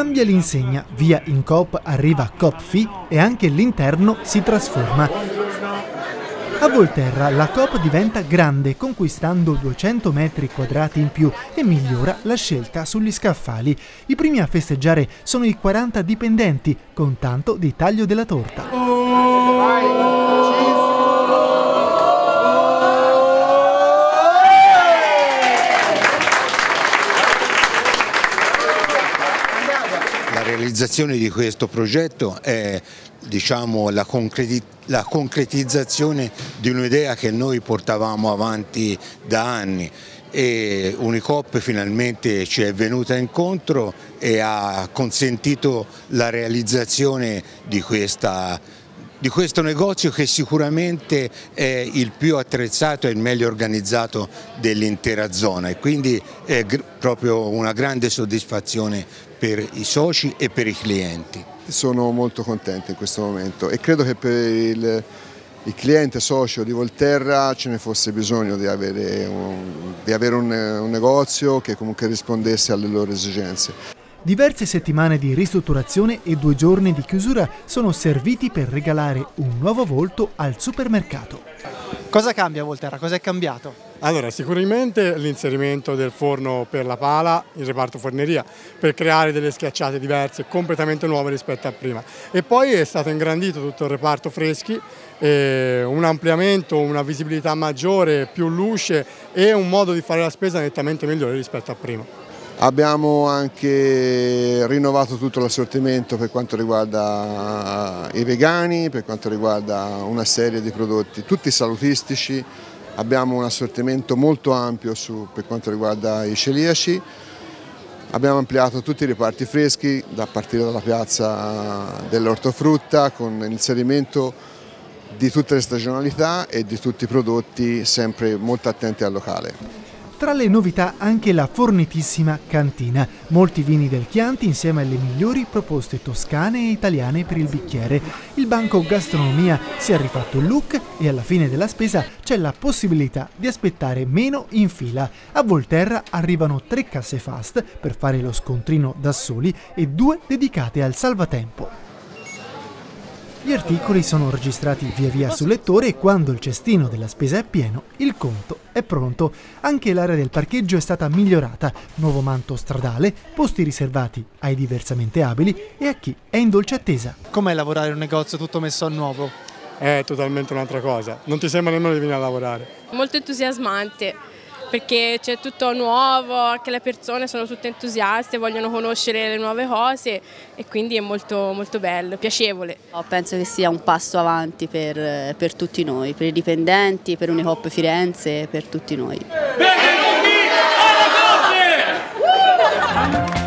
Cambia l'insegna, via Incoop arriva Coop.fi e anche l'interno si trasforma. A Volterra la Coop diventa grande, conquistando 200 metri quadrati in più e migliora la scelta sugli scaffali. I primi a festeggiare sono i 40 dipendenti, con tanto di taglio della torta. La realizzazione di questo progetto è, diciamo, la concretizzazione di un'idea che noi portavamo avanti da anni, e Unicoop finalmente ci è venuta incontro e ha consentito la realizzazione di questo negozio, che sicuramente è il più attrezzato e il meglio organizzato dell'intera zona, e quindi è proprio una grande soddisfazione per i soci e per i clienti. Sono molto contento in questo momento e credo che per il cliente socio di Volterra ce ne fosse bisogno di avere un negozio che comunque rispondesse alle loro esigenze. Diverse settimane di ristrutturazione e 2 giorni di chiusura sono serviti per regalare un nuovo volto al supermercato. Cosa cambia Volterra? Cosa è cambiato? Allora, sicuramente l'inserimento del forno per la pala, il reparto forneria, per creare delle schiacciate diverse, completamente nuove rispetto a prima. E poi è stato ingrandito tutto il reparto freschi, un ampliamento, una visibilità maggiore, più luce e un modo di fare la spesa nettamente migliore rispetto a prima. Abbiamo anche rinnovato tutto l'assortimento per quanto riguarda i vegani, per quanto riguarda una serie di prodotti, tutti salutistici. Abbiamo un assortimento molto ampio per quanto riguarda i celiaci. Abbiamo ampliato tutti i reparti freschi, da partire dalla piazza dell'ortofrutta, con l'inserimento di tutte le stagionalità e di tutti i prodotti, sempre molto attenti al locale. Tra le novità anche la fornitissima cantina, molti vini del Chianti insieme alle migliori proposte toscane e italiane per il bicchiere. Il banco gastronomia si è rifatto il look e alla fine della spesa c'è la possibilità di aspettare meno in fila. A Volterra arrivano 3 casse fast per fare lo scontrino da soli e 2 dedicate al salvatempo. Gli articoli sono registrati via via sul lettore e quando il cestino della spesa è pieno, il conto è pronto. Anche l'area del parcheggio è stata migliorata, nuovo manto stradale, posti riservati ai diversamente abili e a chi è in dolce attesa. Com'è lavorare in un negozio tutto messo a nuovo? È totalmente un'altra cosa, non ti sembra nemmeno di venire a lavorare. Molto entusiasmante, perché c'è tutto nuovo, anche le persone sono tutte entusiaste, vogliono conoscere le nuove cose e quindi è molto, molto bello, piacevole. Penso che sia un passo avanti per tutti noi, per i dipendenti, per Unicoop Firenze, per tutti noi. Benvenuti alla Coop!